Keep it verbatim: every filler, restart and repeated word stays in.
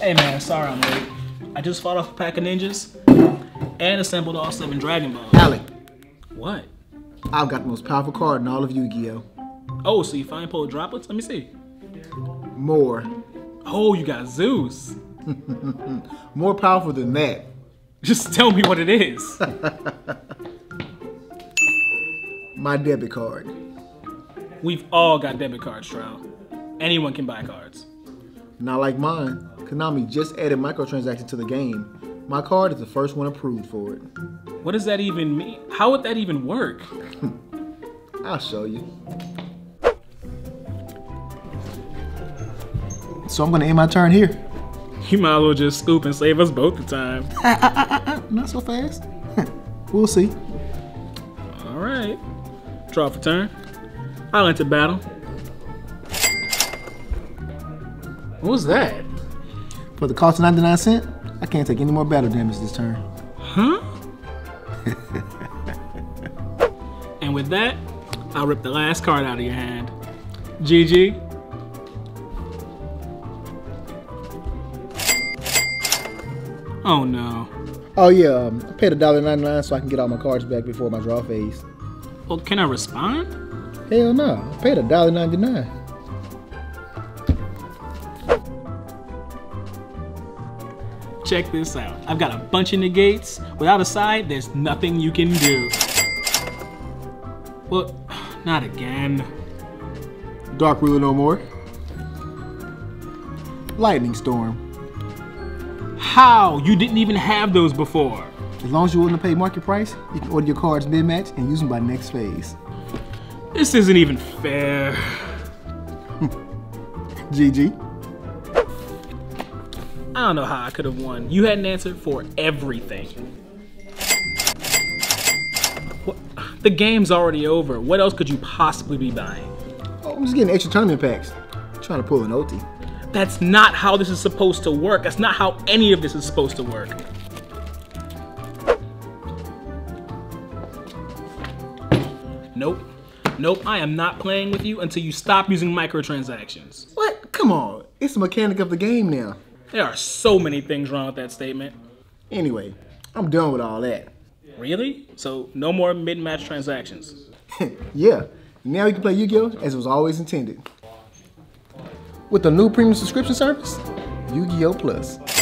Hey man, sorry I'm late. I just fought off a pack of ninjas and assembled all seven Dragon Balls. Alec. What? I've got the most powerful card in all of Yu-Gi-Oh. Oh, so you finally pulled droplets? Let me see. More. Oh, you got Zeus. More powerful than that. Just tell me what it is. My debit card. We've all got debit cards, Trout. Anyone can buy cards. Not like mine. Konami just added microtransactions to the game. My card is the first one approved for it. What does that even mean? How would that even work? I'll show you. So I'm gonna end my turn here. You might as well just scoop and save us both the time. Not so fast. We'll see. All right. Draw for turn. I'll enter battle. What was that? For the cost of ninety-nine cents, I can't take any more battle damage this turn. Huh? And with that, I'll rip the last card out of your hand. G G. Oh no. Oh yeah, um, I paid a dollar ninety-nine so I can get all my cards back before my draw phase. Well, can I respond? Hell no, I paid a dollar ninety-nine. Check this out. I've got a bunch of negates. Without a side, there's nothing you can do. Well, not again. Dark Ruler No More. Lightning Storm. How? You didn't even have those before. As long as you're willing to pay market price, you can order your cards mid-match and use them by next phase. This isn't even fair. G G. I don't know how I could have won. You had an answer for everything. What? The game's already over. What else could you possibly be buying? Oh, I'm just getting extra tournament packs. I'm trying to pull an O T. That's not how this is supposed to work. That's not how any of this is supposed to work. Nope. Nope, I am not playing with you until you stop using microtransactions. What? Come on. It's the mechanic of the game now. There are so many things wrong with that statement. Anyway, I'm done with all that. Really? So no more mid-match transactions? Yeah. Now you can play Yu-Gi-Oh! As it was always intended. With the new premium subscription service, Yu-Gi-Oh! Plus.